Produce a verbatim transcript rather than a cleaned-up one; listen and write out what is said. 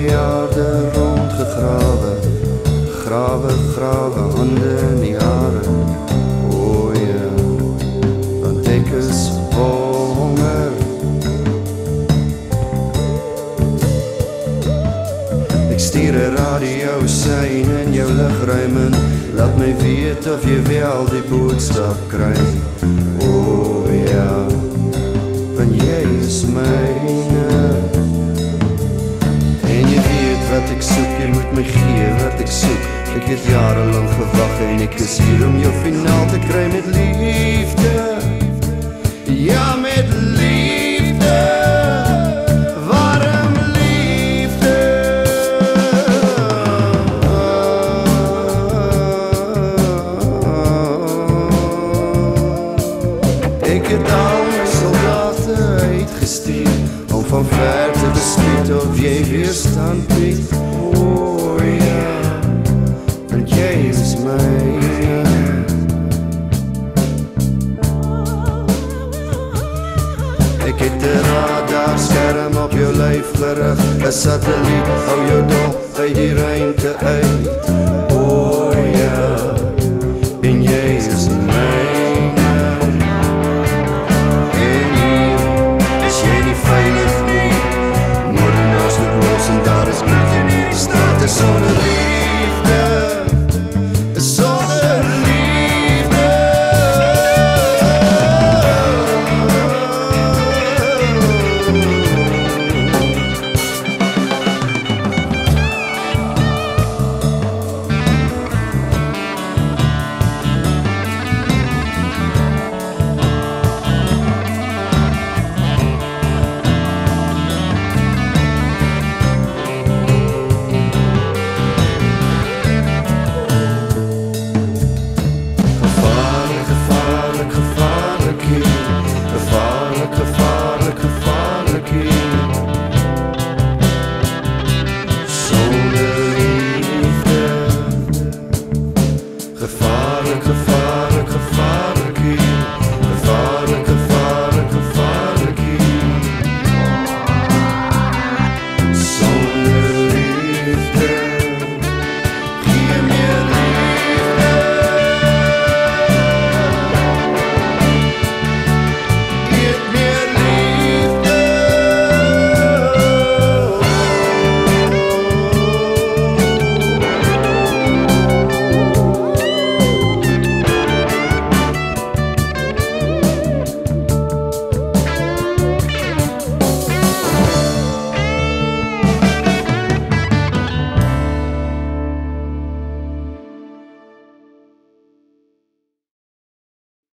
die aarde rondgegrawe, grawe, grawe, hande in die hare. O ja, want ek is vol honger. Ek stuur 'n radio sein in jou ligruim in, laat my weet of jy wel die boodskap kry. O ja, want jy is myne. Wat ek soek, jy moet my gee wat ek soek. Ek het jarenlang gewag en ek is hier om jou finaal te kry met liefde. Ja, met liefde. Warm liefde. Ek het al my soldate uitgestuur om van ver te bespied of jy weer staan bied. O ja, want jy is myne. Ek het 'n radarskerm op jou lyf gerig, 'n satelliet hou jou dop uit die ruimte uit.